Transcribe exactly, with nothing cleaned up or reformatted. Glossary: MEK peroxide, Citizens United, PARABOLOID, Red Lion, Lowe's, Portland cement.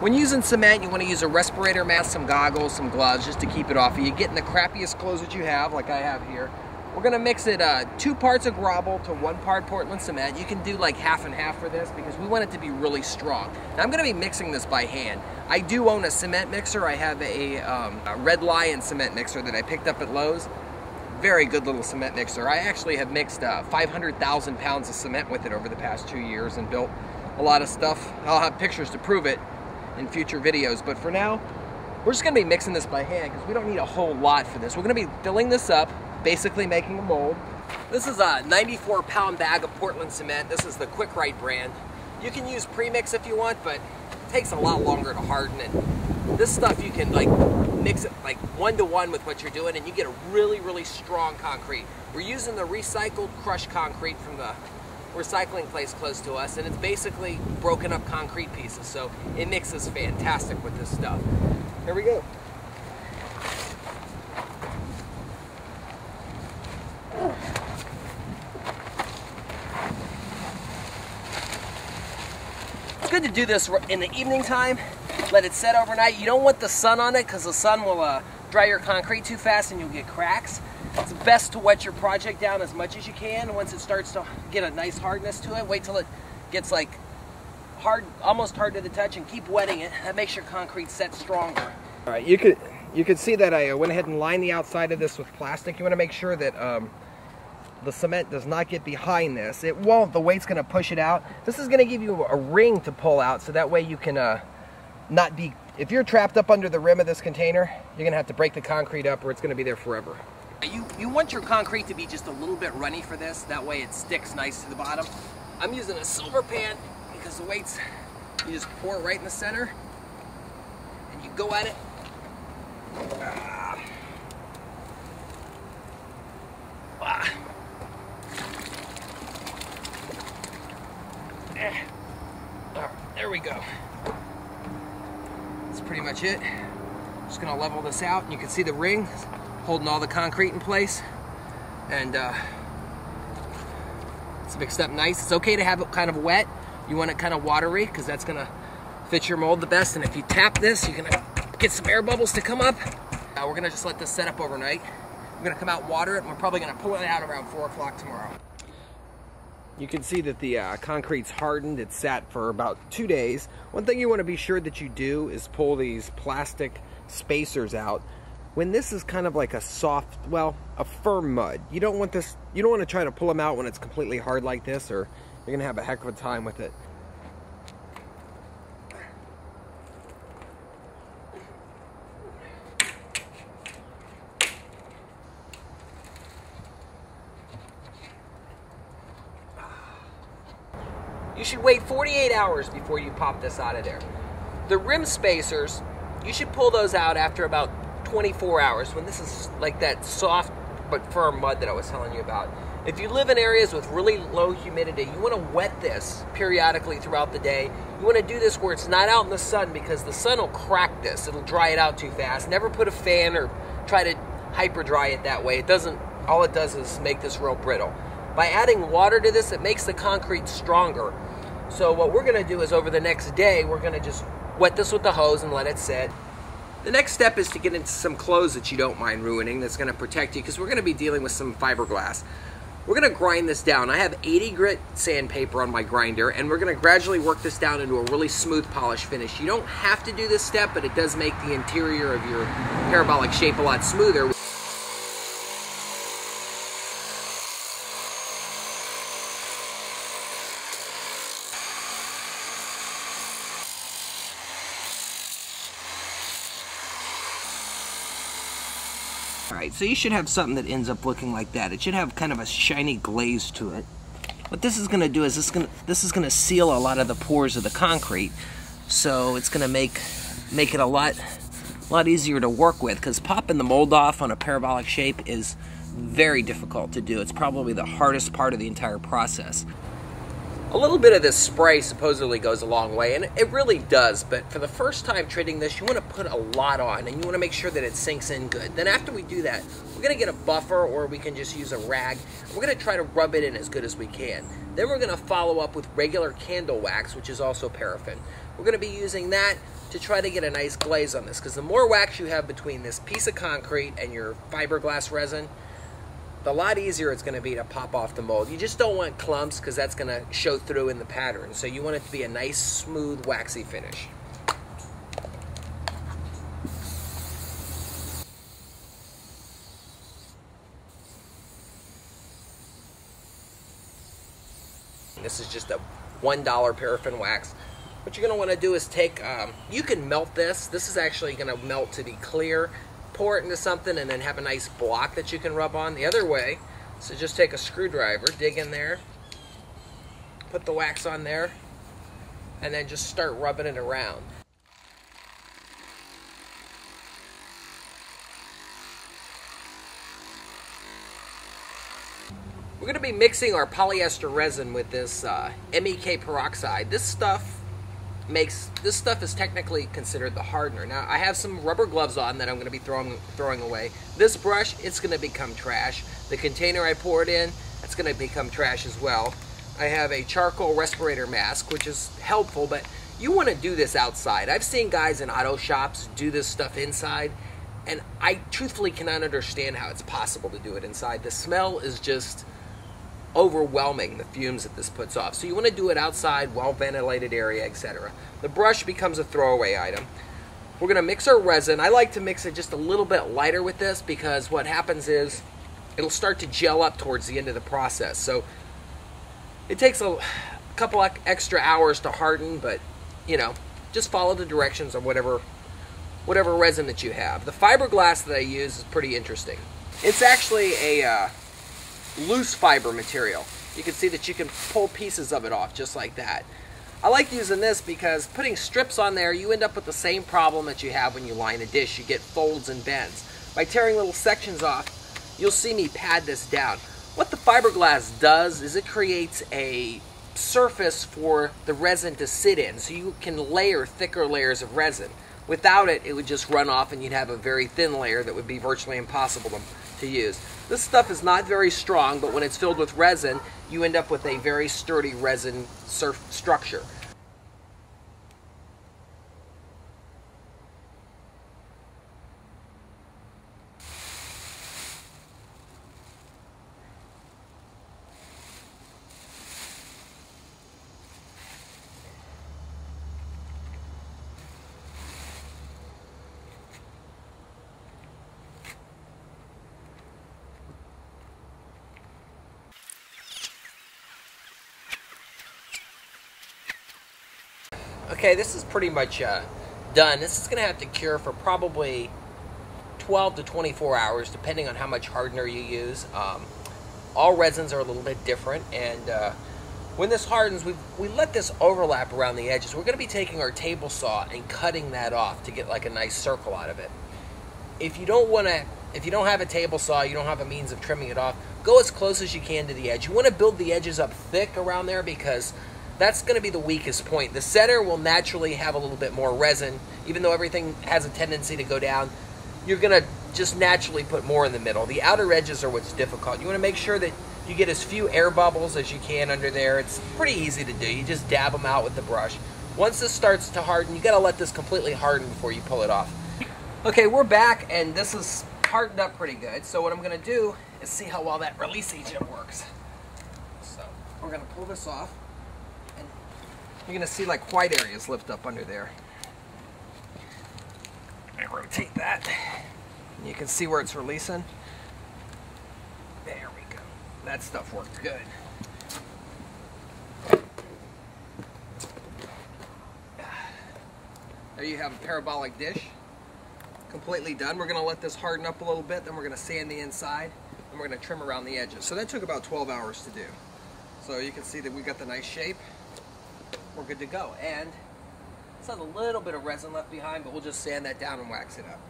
When using cement, you want to use a respirator mask, some goggles, some gloves, just to keep it off of you. Getting the crappiest clothes that you have, like I have here. We're going to mix it uh, two parts of gravel to one part Portland cement. You can do like half and half for this because we want it to be really strong. Now, I'm going to be mixing this by hand. I do own a cement mixer. I have a, um, a Red Lion cement mixer that I picked up at Lowe's. Very good little cement mixer. I actually have mixed uh, five hundred thousand pounds of cement with it over the past two years and built a lot of stuff. I'll have pictures to prove it in future videos, but for now, we're just going to be mixing this by hand because we don't need a whole lot for this. We're going to be filling this up, basically making a mold. This is a ninety-four pound bag of Portland cement. This is the Quick Right brand. You can use premix if you want, but it takes a lot longer to harden it. This stuff you can like mix it like one to one with what you're doing and you get a really, really strong concrete. We're using the recycled crushed concrete from the recycling place close to us, and it's basically broken up concrete pieces, so it mixes fantastic with this stuff. Here we go. It's good to do this in the evening time, let it set overnight. You don't want the sun on it because the sun will uh, dry your concrete too fast and you'll get cracks. It's best to wet your project down as much as you can. Once it starts to get a nice hardness to it, wait till it gets like hard, almost hard to the touch, and keep wetting it. That makes your concrete set stronger. All right, you could you could see that I went ahead and lined the outside of this with plastic. You want to make sure that um, the cement does not get behind this. It won't. The weight's going to push it out. This is going to give you a ring to pull out, so that way you can uh, not be. If you're trapped up under the rim of this container, you're going to have to break the concrete up, or it's going to be there forever. You, you want your concrete to be just a little bit runny for this, that way it sticks nice to the bottom. I'm using a silver pan because the weights, you just pour right in the center and you go at it. Ah. Ah. Eh. Right, there we go. That's pretty much it. I'm just going to level this out and you can see the ring holding all the concrete in place, and uh, it's mixed up nice. It's okay to have it kind of wet. You want it kind of watery because that's gonna fit your mold the best, and if you tap this, you're gonna get some air bubbles to come up. Uh, we're gonna just let this set up overnight. We're gonna come out, water it, and we're probably gonna pull it out around four o'clock tomorrow. You can see that the uh, concrete's hardened. It's sat for about two days. One thing you wanna be sure that you do is pull these plastic spacers out. When this is kind of like a soft, well, a firm mud, you don't want this, you don't want to try to pull them out when it's completely hard like this, or you're going to have a heck of a time with it. You should wait forty-eight hours before you pop this out of there. The rim spacers, you should pull those out after about twenty-four hours, when this is like that soft but firm mud that I was telling you about. If you live in areas with really low humidity, you want to wet this periodically throughout the day. You want to do this where it's not out in the sun, because the sun will crack this. It'll dry it out too fast. Never put a fan or try to hyper dry it that way. It doesn't, all it does is make this real brittle. By adding water to this, it makes the concrete stronger. So what we're going to do is over the next day, we're going to just wet this with the hose and let it sit. The next step is to get into some clothes that you don't mind ruining, that's going to protect you, because we're going to be dealing with some fiberglass. We're going to grind this down. I have eighty grit sandpaper on my grinder, and we're going to gradually work this down into a really smooth polished finish. You don't have to do this step, but it does make the interior of your parabolic shape a lot smoother. Alright, so you should have something that ends up looking like that. It should have kind of a shiny glaze to it. What this is going to do is this, gonna, this is going to seal a lot of the pores of the concrete, so it's going to make make it a lot, lot easier to work with, because popping the mold off on a parabolic shape is very difficult to do. It's probably the hardest part of the entire process. A little bit of this spray supposedly goes a long way, and it really does, but for the first time treating this, you want to put a lot on, and you want to make sure that it sinks in good. Then after we do that, we're going to get a buffer, or we can just use a rag. We're going to try to rub it in as good as we can. Then we're going to follow up with regular candle wax, which is also paraffin. We're going to be using that to try to get a nice glaze on this, because the more wax you have between this piece of concrete and your fiberglass resin, the lot easier it's going to be to pop off the mold. You just don't want clumps, because that's going to show through in the pattern. So you want it to be a nice, smooth, waxy finish. This is just a one dollar paraffin wax. What you're going to want to do is take, um, you can melt this. This is actually going to melt to be clear. Pour it into something and then have a nice block that you can rub on. The other way, so just take a screwdriver, dig in there, put the wax on there, and then just start rubbing it around. We're going to be mixing our polyester resin with this uh, M E K peroxide. This stuff makes, this stuff is technically considered the hardener. Now, I have some rubber gloves on that I'm going to be throwing throwing away. This brush, it's going to become trash. The container I poured in, that's going to become trash as well. I have a charcoal respirator mask, which is helpful, but you want to do this outside. I've seen guys in auto shops do this stuff inside, and I truthfully cannot understand how it's possible to do it inside. The smell is just overwhelming, the fumes that this puts off. So you want to do it outside, well-ventilated area, et cetera. The brush becomes a throwaway item. We're going to mix our resin. I like to mix it just a little bit lighter with this, because what happens is it'll start to gel up towards the end of the process. So it takes a couple extra hours to harden, but you know, just follow the directions on whatever, whatever resin that you have. The fiberglass that I use is pretty interesting. It's actually a uh, loose fiber material. You can see that you can pull pieces of it off just like that. I like using this because putting strips on there, you end up with the same problem that you have when you line a dish. You get folds and bends. By tearing little sections off, you'll see me pad this down. What the fiberglass does is it creates a surface for the resin to sit in, so you can layer thicker layers of resin. Without it, it would just run off and you'd have a very thin layer that would be virtually impossible to, to use. This stuff is not very strong, but when it's filled with resin, you end up with a very sturdy resin surf structure. Okay, this is pretty much uh, done. This is going to have to cure for probably twelve to twenty-four hours, depending on how much hardener you use. Um, all resins are a little bit different, and uh, when this hardens, we we let this overlap around the edges. We're going to be taking our table saw and cutting that off to get like a nice circle out of it. If you don't want to, if you don't have a table saw, you don't have a means of trimming it off, go as close as you can to the edge. You want to build the edges up thick around there, because that's going to be the weakest point. The center will naturally have a little bit more resin. Even though everything has a tendency to go down, you're going to just naturally put more in the middle. The outer edges are what's difficult. You want to make sure that you get as few air bubbles as you can under there. It's pretty easy to do. You just dab them out with the brush. Once this starts to harden, you got to let this completely harden before you pull it off. Okay, we're back, and this is hardened up pretty good. So what I'm going to do is see how well that release agent works. So we're going to pull this off. You're going to see like white areas lift up under there. I rotate that. And you can see where it's releasing. There we go. That stuff worked good. There you have a parabolic dish. Completely done. We're going to let this harden up a little bit. Then we're going to sand the inside. And we're going to trim around the edges. So that took about twelve hours to do. So you can see that we got the nice shape. We're good to go, and it's a little bit of resin left behind, but we'll just sand that down and wax it up.